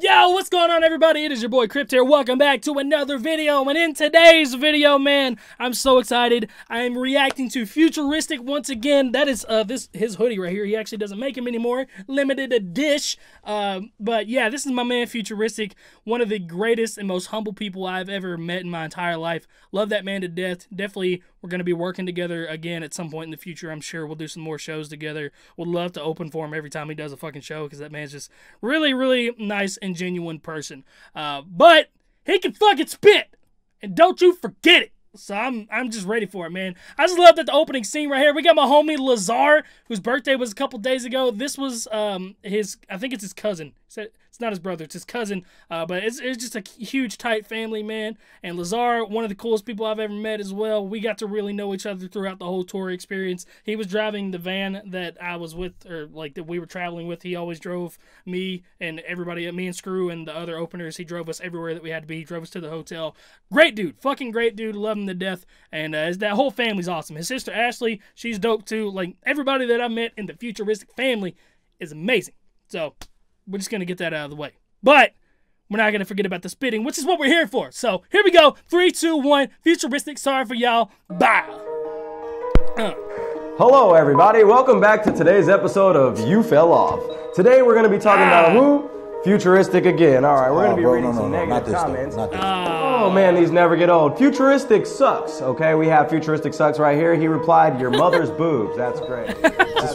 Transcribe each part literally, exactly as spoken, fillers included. Yo, what's going on, everybody? It is your boy Crypt here. Welcome back to another video, and in today's video, man, I'm so excited. I am reacting to Futuristic once again. That is uh this his hoodie right here. He actually doesn't make him anymore, limited a dish. Uh, but yeah, this is my man Futuristic, one of the greatest and most humble people I've ever met in my entire life. Love that man to death. Definitely we're gonna be working together again at some point in the future. I'm sure we'll do some more shows together. Would love to open for him every time he does a fucking show, because that man's just really, really nice and genuine person, uh, but he can fucking spit, and don't you forget it. So I'm I'm just ready for it, man. I just love that the opening scene right here. We got my homie Lazar, whose birthday was a couple days ago. This was um his, I think it's his cousin. It's not his brother, it's his cousin. Uh, but it's it's just a huge tight family, man. And Lazar, one of the coolest people I've ever met as well. We got to really know each other throughout the whole tour experience. He was driving the van that I was with, or like that we were traveling with. He always drove me and everybody, me and Screw and the other openers. He drove us everywhere that we had to be. He drove us to the hotel. Great dude, fucking great dude. Love him to death, and uh, that whole family's awesome. His sister Ashley, she's dope too. Like, everybody that I met in the Futuristic family is amazing. So we're just gonna get that out of the way, but we're not gonna forget about the spitting, which is what we're here for. So here we go. Three, two, one. Futuristic, sorry for y'all, bye. uh. Hello everybody, welcome back to today's episode of You Fell Off. Today we're gonna be talking ah. about who Futuristic again. All right, we're going to be oh, reading no, no, some no, negative comments. Though, uh, oh, man, these never get old. Futuristic sucks. Okay, we have Futuristic sucks right here. He replied, your mother's boobs. That's great. That's great. Nice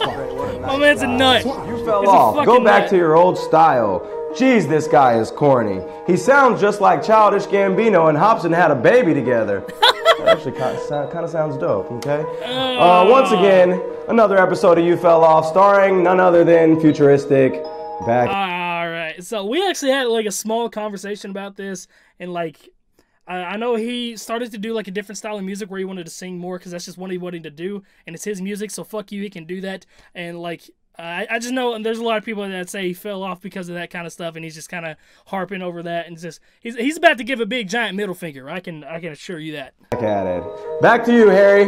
oh, man's a nut. You fell it's off. Go back nut. to your old style. Jeez, this guy is corny. He sounds just like Childish Gambino and Hopsin had a baby together. That actually kind of, kind of sounds dope, okay? Uh, uh, once again, another episode of You Fell Off, starring none other than Futuristic. Back. All right, so we actually had like a small conversation about this, and like I, I know he started to do like a different style of music where he wanted to sing more, because that's just what he wanted to do, and it's his music, so fuck you, he can do that. And like I, I just know, and there's a lot of people that say he fell off because of that kind of stuff, and he's just kind of harping over that, and just he's he's about to give a big giant middle finger. I can I can assure you that. Back at it. Back to you, Harry.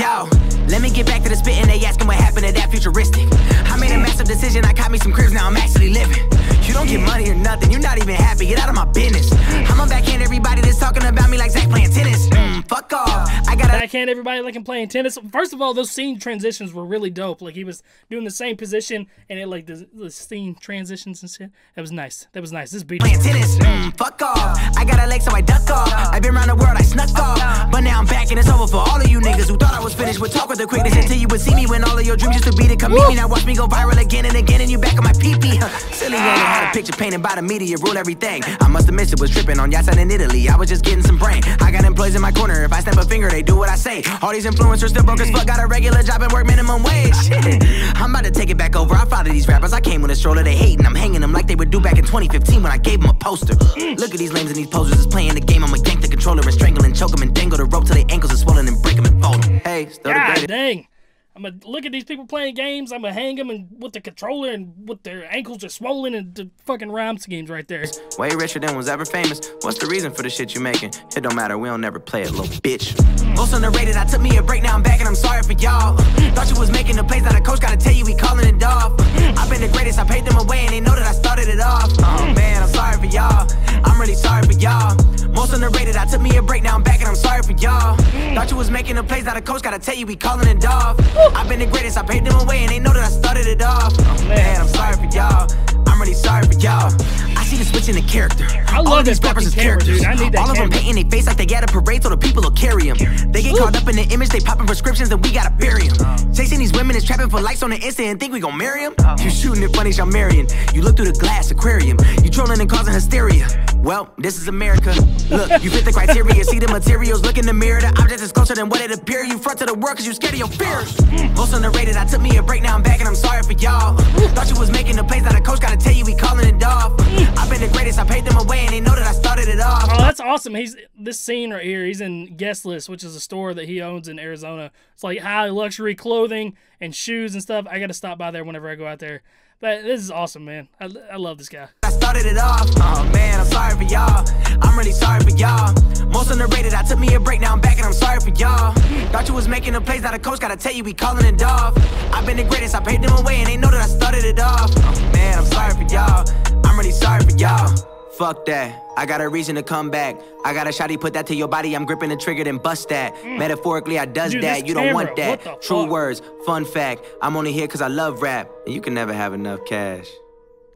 Yo, let me get back to the spitting. They asking what happened to that Futuristic. I made a massive decision. I caught me some cribs. Now I'm actually living. You don't get money or nothing. You're not even happy. Get out of my business. I'm gonna backhand everybody that's talking about me like Zach playing tennis. Mm, fuck off. I gotta backhand everybody like I'm playing tennis. First of all, those scene transitions were really dope. Like, he was doing the same position and it like the, the scene transitions and shit. That was nice. That was nice. This beat. Playing tennis. Mm, fuck off. I got a leg so I duck off. I've been around the world. I snuck off. But now I'm back and it's over for all of you niggas who thought I was finished with talk with the quickness, until you would see me when all of your dreams used to be to come meet me. Now watch me go viral again and again, and you back on my pee-pee. Silly, I had a picture painted by the media, rule everything. I must have missed it, was tripping on yachts out in Italy. I was just getting some brain. I got employees in my corner. If I snap a finger, they do what I say. All these influencers still broke as fuck, got a regular job and work minimum wage. Shit. I'm about to take it back over. I follow these rappers. I came with a stroller, they hate, and I'm hanging them like they would do back in twenty fifteen when I gave them a poster. Look at these lames and these posers is playing the game. I'ma yank the controller and strangle and choke them and dangle the rope till their ankles are swollen and break them and fold them. Hey, God dang. I'm going to look at these people playing games. I'm going to hang them and with the controller and with their ankles are swollen, and the fucking rhyme schemes right there. Way richer than was ever famous. What's the reason for the shit you making? It don't matter. We don't never play it, little bitch. Most underrated. I took me a break. Now I'm back and I'm sorry for y'all. Thought you was making the plays that a coach got to tell you we calling it off. I've been the greatest. I paid them away and they know that I started it off. Oh, man, I'm sorry for y'all. I'm really sorry for y'all. Most underrated. I took me a break. Now I'm back and I'm sorry for y'all. Thought you was making the plays that a coach got to tell you we calling it off. I've been the greatest, I paid them away and they know that I started it off. Oh, man, I'm sorry for y'all. I'm really sorry for y'all. I see the switch in the character. I love all of these rappers as characters. Dude, I need that all of camera. Them painting their face like they got a parade so the people will carry them. They get Ooh. caught up in the image, they popping prescriptions and we gotta bury them. Oh. Chasing these women is trapping for likes on the Insta and think we gon' marry them. Oh. You shooting at funnies, y'all marrying. You look through the glass aquarium. You trolling and causing hysteria. Well, this is America. Look, you fit the criteria. See the materials, look in the mirror. The object is closer than what it appear. You front to the world cause you scared of your fears. Most underrated, I took me a break. Now I'm back and I'm sorry for y'all. Thought you was making the plays that a coach gotta tell you we calling it off. I've been the greatest, I paid them away and they know that I started it off. Oh, that's awesome. He's this scene right here, he's in Guest List, which is a store that he owns in Arizona. It's like high luxury clothing and shoes and stuff. I gotta stop by there whenever I go out there. But this is awesome, man. I, I love this guy. I started it off. Oh man, I'm sorry for y'all. I'm really sorry for y'all. Most underrated. I took me a break. Now I'm back and I'm sorry for y'all. Thought you was making the plays. Now the coach gotta tell you we calling it off. I've been the greatest. I paid them away and they know that I started it off. Oh man, I'm sorry for y'all. I'm really sorry for y'all. Fuck that, I got a reason to come back. I got a shot, he put that to your body. I'm gripping the trigger, then bust that. Mm. Metaphorically, I does Dude, that. You camera, don't want that. True fuck? Words, fun fact. I'm only here because I love rap. And you can never have enough cash.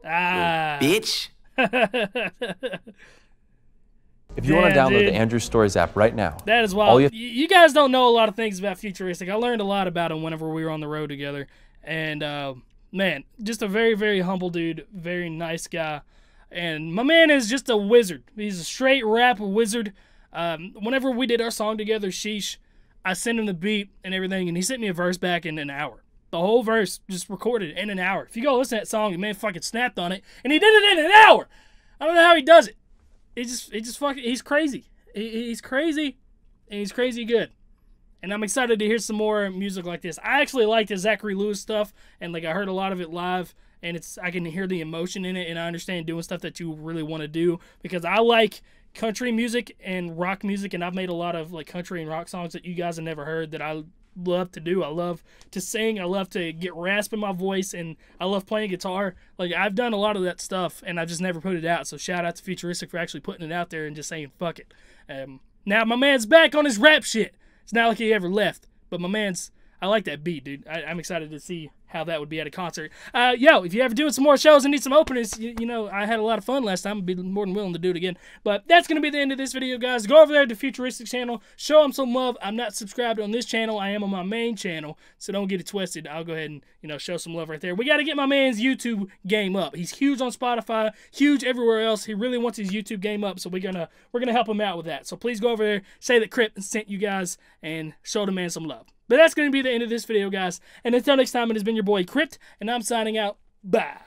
Ah. Little bitch. If you yeah, want to download dude. the Andrew Stories app right now. That is wild. You, you guys don't know a lot of things about Futuristic. I learned a lot about him whenever we were on the road together. And uh, man, just a very, very humble dude. Very nice guy. And my man is just a wizard. He's a straight rap wizard. Um, whenever we did our song together, Sheesh, I sent him the beat and everything, and he sent me a verse back in an hour. The whole verse just recorded in an hour. If you go listen to that song, the man fucking snapped on it, and he did it in an hour. I don't know how he does it. He just, he just fucking, he's crazy. He, he's crazy, and he's crazy good. And I'm excited to hear some more music like this. I actually like the Zachary Lewis stuff, and like I heard a lot of it live. And it's I can hear the emotion in it, and I understand doing stuff that you really want to do, because I like country music and rock music, and I've made a lot of like country and rock songs that you guys have never heard that I love to do. I love to sing. I love to get rasp in my voice, and I love playing guitar. Like, I've done a lot of that stuff, and I've just never put it out, so shout out to Futuristic for actually putting it out there and just saying, fuck it. Um, now my man's back on his rap shit. It's not like he ever left, but my man's... I like that beat, dude. I, I'm excited to see how that would be at a concert. Uh, yo, if you ever doing some more shows and need some openers, you, you know, I had a lot of fun last time. I'd be more than willing to do it again. But that's going to be the end of this video, guys. Go over there to Futuristic's channel. Show them some love. I'm not subscribed on this channel. I am on my main channel, so don't get it twisted. I'll go ahead and, you know, show some love right there. We got to get my man's YouTube game up. He's huge on Spotify, huge everywhere else. He really wants his YouTube game up, so we're going to we're gonna help him out with that. So please go over there, say that Crip sent you guys, and show the man some love. But that's going to be the end of this video, guys. And until next time, it has been your boy, Crypt, and I'm signing out. Bye.